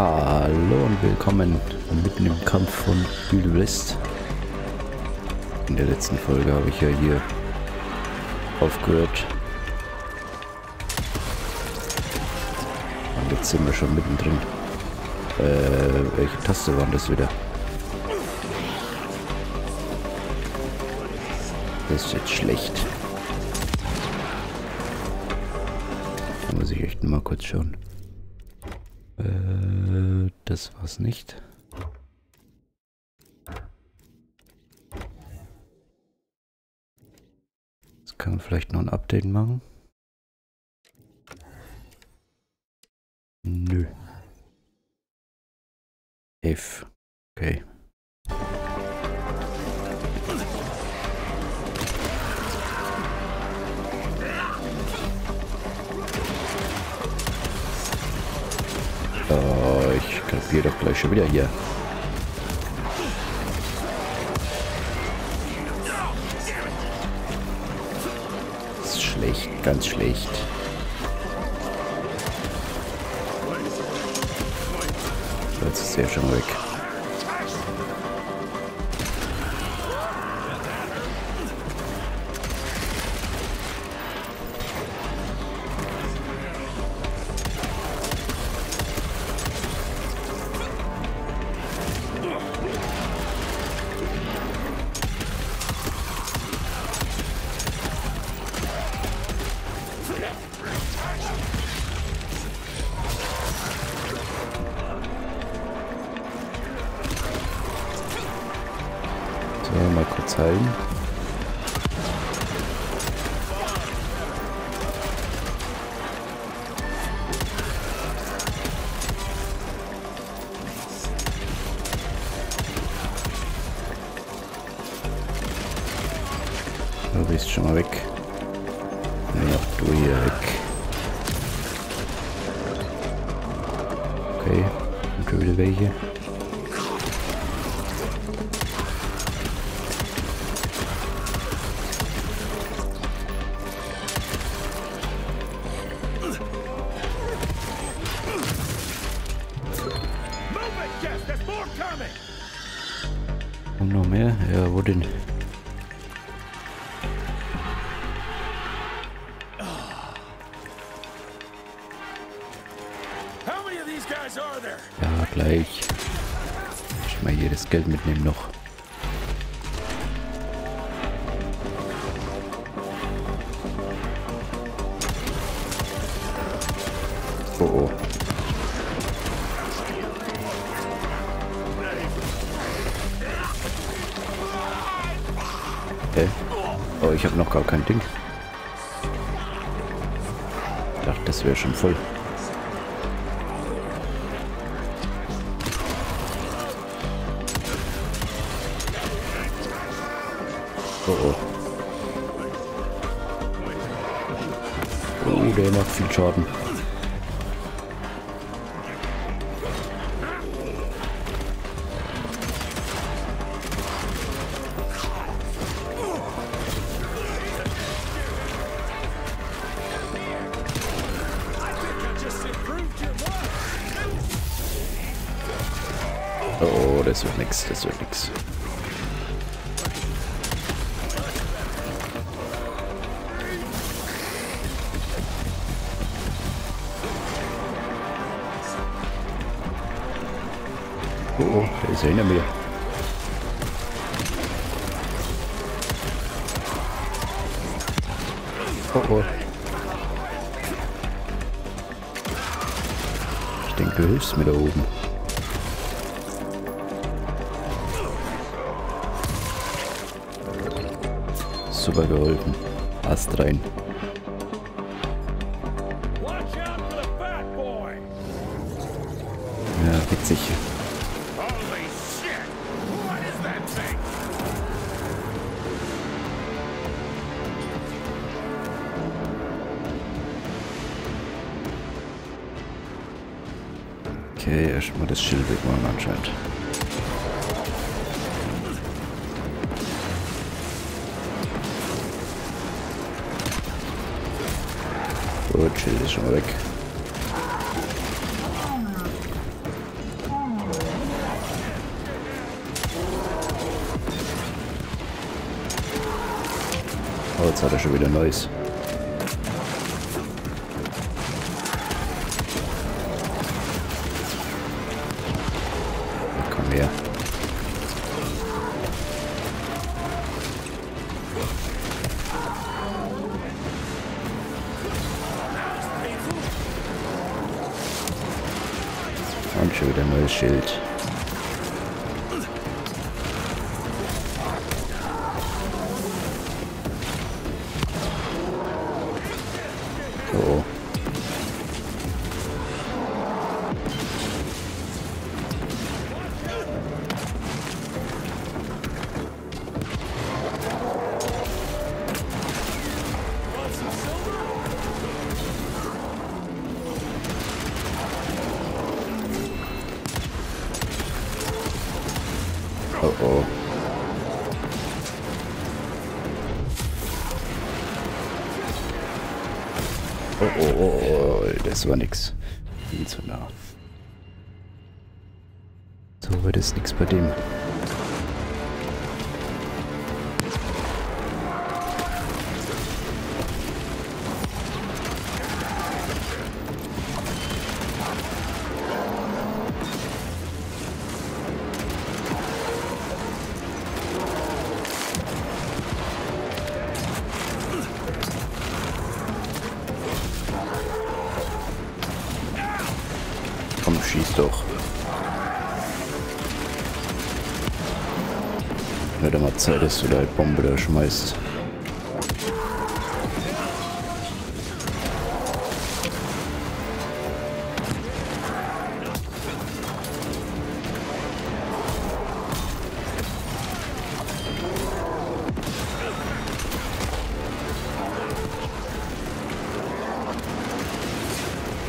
Hallo und willkommen mitten im Kampf von Evil West. In der letzten Folge habe ich ja hier aufgehört. Und jetzt sind wir schon mittendrin. Welche Taste war das wieder? Das ist jetzt schlecht. Da muss ich echt mal kurz schauen. Das war's nicht. Das kann man vielleicht noch ein Update machen. Nö. F. Okay. Ich kapiere doch gleich schon wieder hier. Das ist schlecht, ganz schlecht. Jetzt ist er schon weg. Mal kurz heilen. Du bist schon mal weg. Ja, auch du hier weg. Okay, dann wieder welche. Und noch mehr? Ja, wo denn? Ja, gleich. Ich mal hier das Geld mitnehmen noch. Oh, oh. Oh, ich habe noch gar kein Ding. Ich dachte, das wäre schon voll. Oh, oh. Oh, der macht viel Schaden. Oh, das wird nix, das wird nix. Oh, oh, der ist ja hinter mir. Oh, oh. Ich denke, du hilfst mir da oben. Super geholfen. Ast rein. Ja, witzig. Okay, erstmal das Schild wegmachen anscheinend. Gut, Schild ist schon mal weg. Oh, jetzt hat er schon wieder Neues. Komm her. Und schon wieder ein neues Schild. Oh oh. Oh oh oh, oh. Das war nix. Viel zu nah. So wird es nix bei dem. Schieß doch. Wird ja mal Zeit, dass du da die Bombe da schmeißt.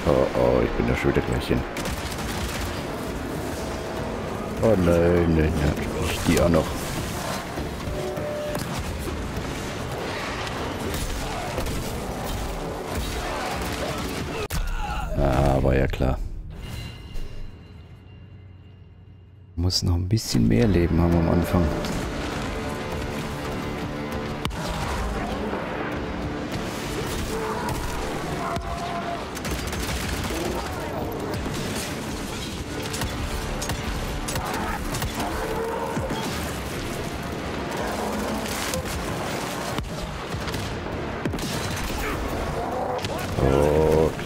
Oh oh, ich bin da schon wieder gleich hin. Oh nein, nein, ich die auch noch. Ah, war ja klar. Muss noch ein bisschen mehr Leben haben am Anfang.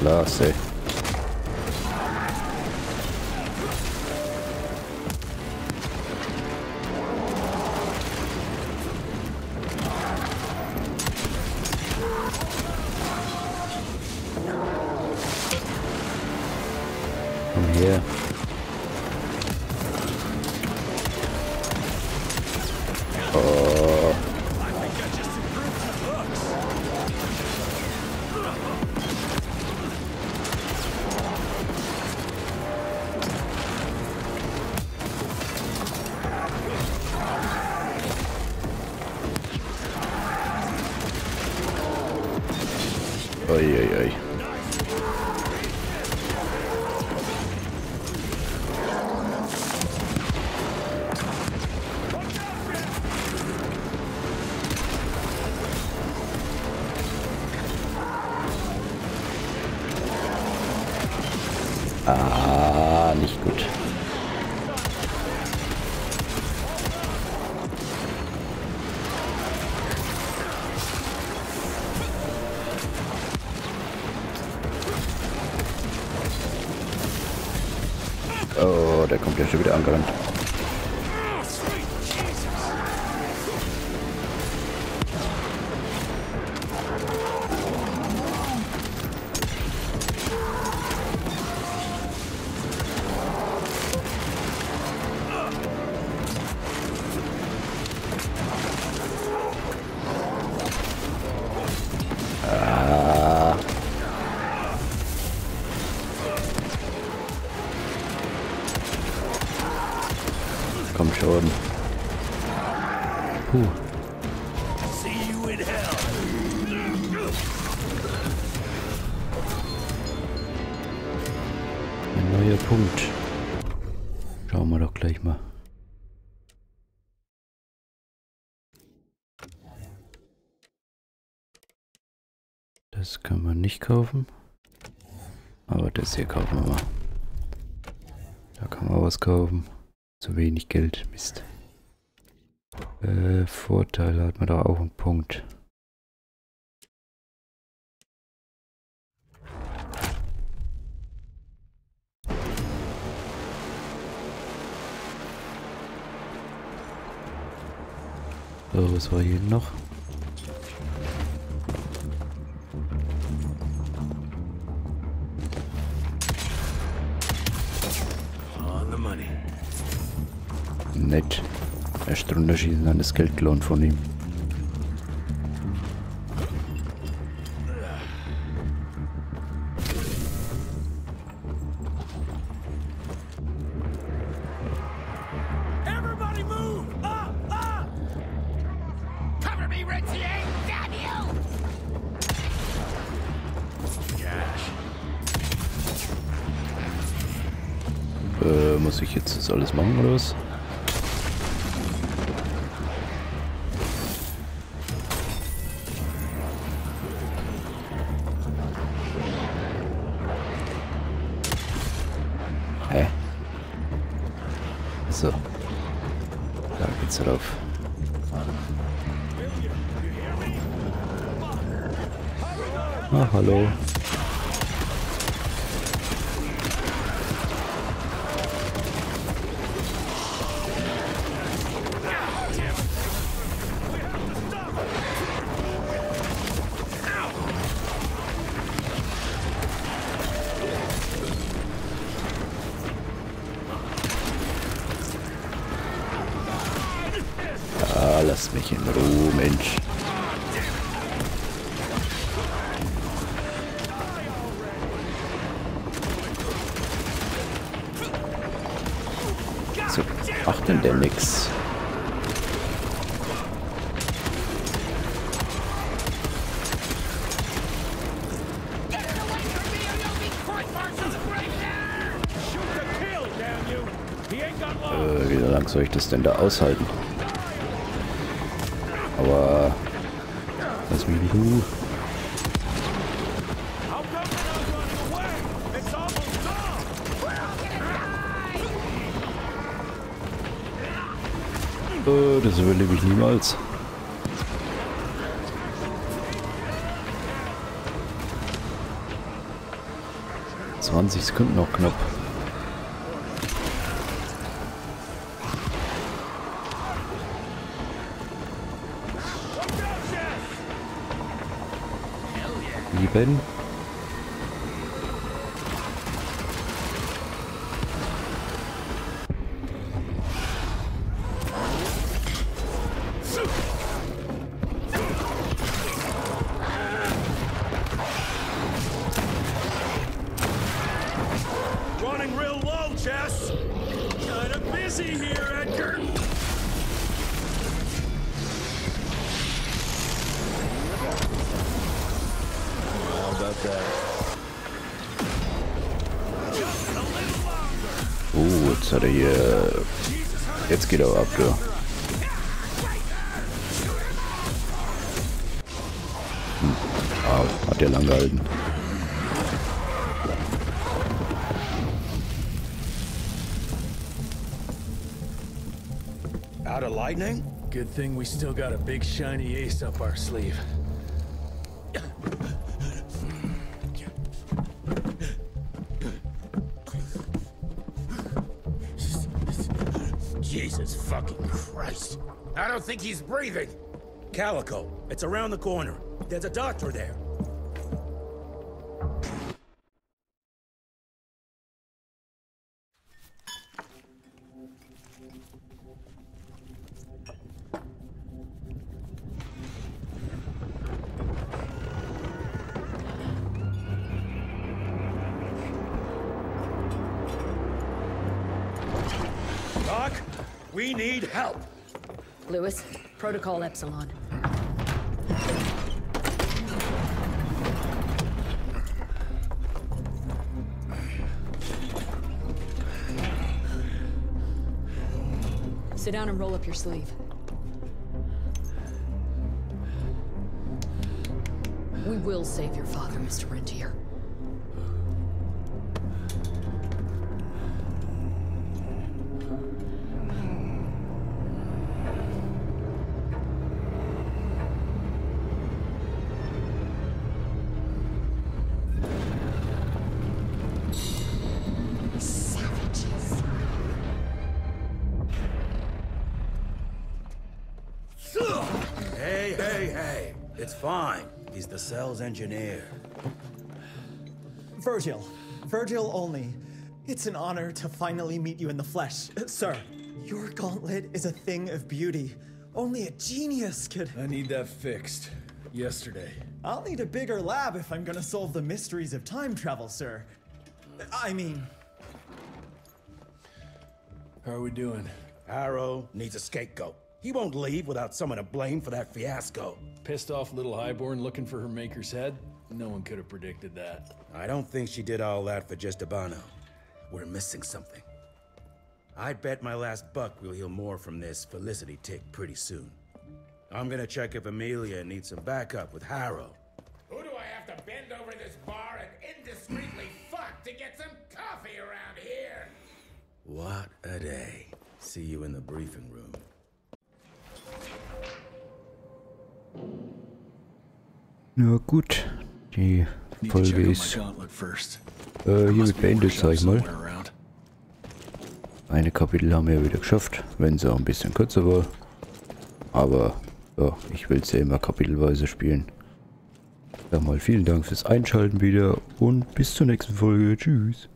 Klasse. Komm her. Oh. Uiuiui. Ah, nicht gut. Oh, der kommt ja schon wieder angerannt. Komm schon. Puh. Ein neuer Punkt. Schauen wir doch gleich mal. Das können wir nicht kaufen. Aber das hier kaufen wir mal. Da kann man was kaufen. Zu wenig Geld, Mist. Vorteile hat man da auch einen Punkt. So, was war hier noch? Nett. Erst runterschießen, dann das Geld klauen von ihm. Everybody move! Up, up! Cover me, Rentier! Daniel! Gosh. Muss ich jetzt das alles machen oder was? So, da geht's drauf. Ah, hallo. Lass mich in Ruhe, Mensch. So, macht denn der nix? Wie lange soll ich das denn da aushalten? Aber lass mich nicht ruhen. Das überlebe ich niemals. Zwanzig Sekunden noch knapp. Lieben. Running real low, Jess. Kind of busy here, Edgar. Jetzt hat er hier... Jetzt geht er ab, du. Ah, hat er lang gehalten. Out of lightning? Good thing we still got a big shiny ace up our sleeve. Jesus fucking Christ. I don't think he's breathing. Calico, it's around the corner. There's a doctor there. Doc? We need help. Lewis, Protocol Epsilon. Sit down and roll up your sleeve. We will save your father, Mr. Rentier. Fine. He's the cell's engineer. Virgil. Virgil only. It's an honor to finally meet you in the flesh. Sir, your gauntlet is a thing of beauty. Only a genius could... I need that fixed. Yesterday. I'll need a bigger lab if I'm gonna solve the mysteries of time travel, sir. I mean... How are we doing? Harrow needs a scapegoat. He won't leave without someone to blame for that fiasco. Pissed off little highborn looking for her maker's head? No one could have predicted that. I don't think she did all that for just a Bono. We're missing something. I bet my last buck we'll hear more from this Felicity tick pretty soon. I'm gonna check if Amelia needs some backup with Harrow. Who do I have to bend over this bar and indiscreetly fuck to get some coffee around here? What a day. See you in the briefing room. Na gut, die Folge ist hiermit beendet, sag ich mal. Eine Kapitel haben wir wieder geschafft, wenn sie auch ein bisschen kürzer war. Aber ja, ich will es ja immer kapitelweise spielen. Sag mal vielen Dank fürs Einschalten wieder und bis zur nächsten Folge. Tschüss.